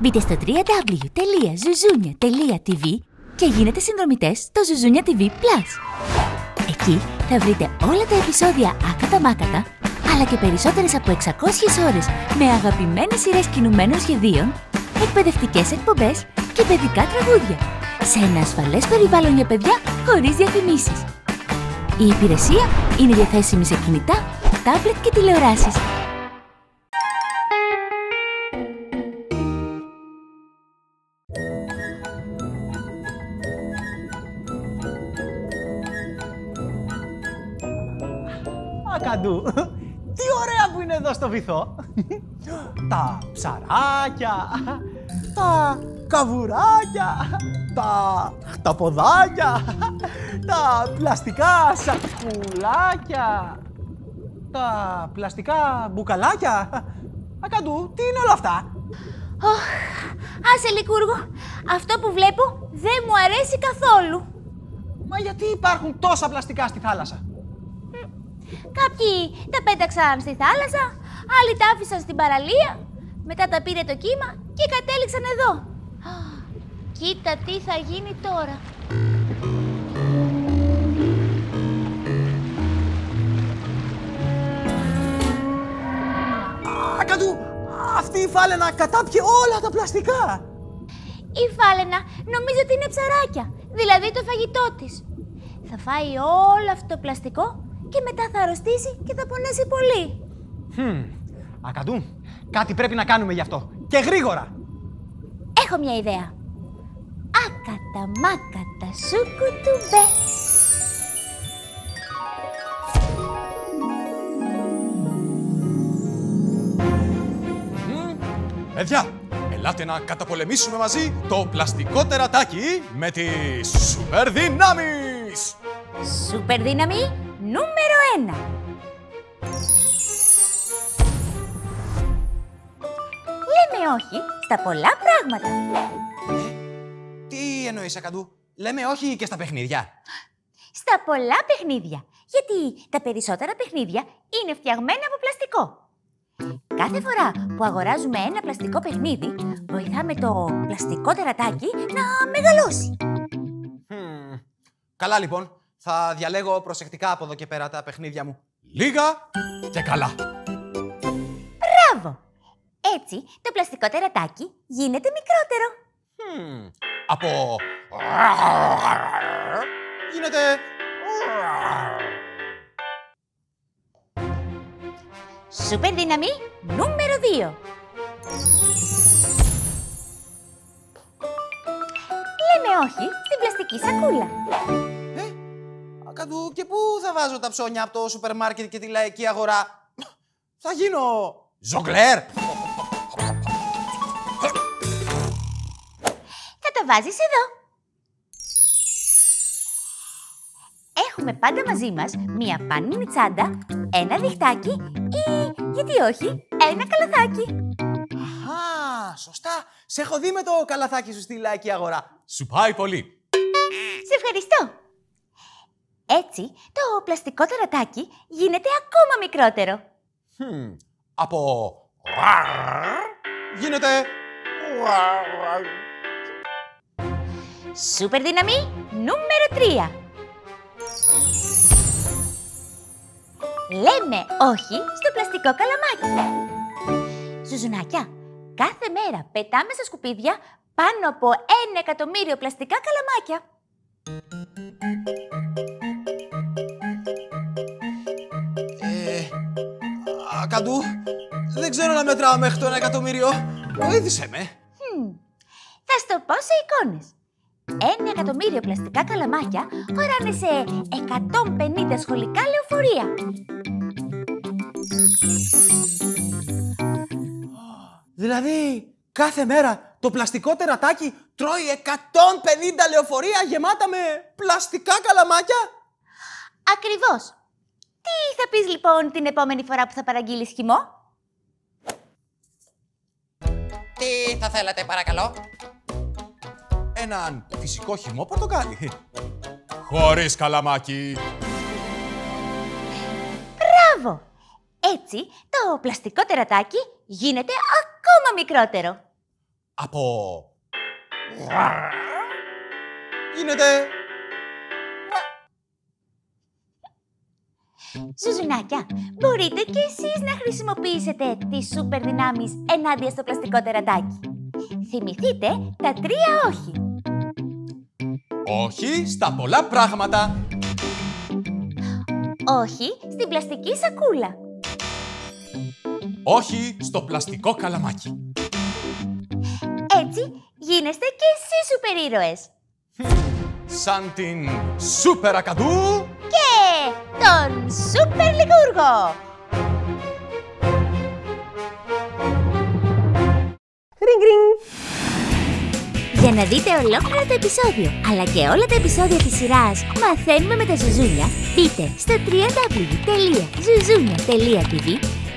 Μπείτε στο www.zuzunia.tv και γίνετε συνδρομητές στο Zuzunia TV+. Εκεί θα βρείτε όλα τα επεισόδια άκατα μάκατα, αλλά και περισσότερες από 600 ώρες με αγαπημένες σειρές κινουμένων σχεδίων, εκπαιδευτικές εκπομπές και παιδικά τραγούδια, σε ένα ασφαλές περιβάλλον για παιδιά χωρίς διαφημίσεις. Η υπηρεσία είναι διαθέσιμη σε κινητά, τάμπλετ και τηλεοράσεις. Ακαντού, τι ωραία που είναι εδώ στο βυθό! Τα ψαράκια, τα καβουράκια, τα χταποδάκια, τα πλαστικά σακουλάκια, τα πλαστικά μπουκαλάκια. Ακαντού, τι είναι όλα αυτά? Ωχ, άσε Λυκούργο, αυτό που βλέπω δεν μου αρέσει καθόλου. Μα γιατί υπάρχουν τόσα πλαστικά στη θάλασσα? Κάποιοι τα πέταξαν στη θάλασσα, άλλοι τα άφησαν στην παραλία, μετά τα πήρε το κύμα και κατέληξαν εδώ. Κοίτα τι θα γίνει τώρα. Ακαντού, αυτή η φάλαινα κατάπιε όλα τα πλαστικά. Η φάλαινα νομίζω ότι είναι ψαράκια, δηλαδή το φαγητό της. Θα φάει όλο αυτό το πλαστικό και μετά θα αρρωστήσει και θα πονέσει πολύ. Ακαντού, κάτι πρέπει να κάνουμε γι' αυτό. Και γρήγορα. Έχω μια ιδέα. Άκατα μάκατα σου κουτουμπέ. Παιδιά, ελάτε να καταπολεμήσουμε μαζί το πλαστικό τερατάκι με τις σούπερ δυνάμεις. Σούπερ δύναμη νούμερο 1. Λέμε όχι στα πολλά πράγματα. Τι εννοείς, Ακαντού? Λέμε όχι και στα παιχνίδια. Στα πολλά παιχνίδια. Γιατί τα περισσότερα παιχνίδια είναι φτιαγμένα από πλαστικό. Κάθε φορά που αγοράζουμε ένα πλαστικό παιχνίδι, βοηθάμε το πλαστικό τερατάκι να μεγαλώσει. Καλά λοιπόν. Θα διαλέγω προσεκτικά από εδώ και πέρα τα παιχνίδια μου. Λίγα και καλά. Μπράβο! Έτσι το πλαστικό τερατάκι γίνεται μικρότερο. Από... γίνεται... Σούπερ δύναμη νούμερο 2. Λέμε όχι στην πλαστική σακούλα. Ακαντού, και πού θα βάζω τα ψώνια από το σούπερ μάρκετ και τη λαϊκή αγορά? Θα γίνω ζογκλέρ. Θα τα βάζεις εδώ. Έχουμε πάντα μαζί μας μία πανίνη τσάντα, ένα διχτάκι ή, γιατί όχι, ένα καλαθάκι. Α, σωστά. Σε έχω δει με το καλαθάκι σου στη λαϊκή αγορά. Σου πάει πολύ. Σε ευχαριστώ. Έτσι, το πλαστικό τερατάκι γίνεται ακόμα μικρότερο. Από... γίνεται... Σούπερ δύναμη νούμερο 3. Λέμε όχι στο πλαστικό καλαμάκι. Ζουζουνάκια, κάθε μέρα πετάμε στα σκουπίδια πάνω από 1 εκατομμύριο πλαστικά καλαμάκια. Ακαντού, δεν ξέρω να μετράω μέχρι το 1 εκατομμύριο. Βοήθησε με. Θα στο πω σε εικόνες. 1 εκατομμύριο πλαστικά καλαμάκια χωράνε σε 150 σχολικά λεωφορεία. Δηλαδή, κάθε μέρα το πλαστικό τερατάκι τρώει 150 λεωφορεία γεμάτα με πλαστικά καλαμάκια. Ακριβώς. Τι θα πεις λοιπόν την επόμενη φορά που θα παραγγείλεις χυμό? Τι θα θέλατε παρακαλώ? Έναν φυσικό χυμό πορτοκάλι. Χωρίς καλαμάκι. Μπράβο! Έτσι το πλαστικό τερατάκι γίνεται ακόμα μικρότερο. από... γίνεται... Ζουζουνάκια, μπορείτε και εσείς να χρησιμοποιήσετε τις σούπερ δυνάμεις ενάντια στο πλαστικό τερατάκι. Θυμηθείτε τα 3 όχι. Όχι στα πολλά πράγματα. Όχι στην πλαστική σακούλα. Όχι στο πλαστικό καλαμάκι. Έτσι γίνεστε και εσείς σούπερ ήρωες. Σαν την σούπερ Ακαντού... και τον σούπερ Λυκούργο. Για να δείτε ολόκληρο το επεισόδιο, αλλά και όλα τα επεισόδια της σειράς Μαθαίνουμε με τα ζουζούνια, μπείτε στο www.zuzunia.tv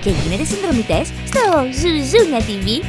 και γίνετε συνδρομητές στο Zuzunia TV+.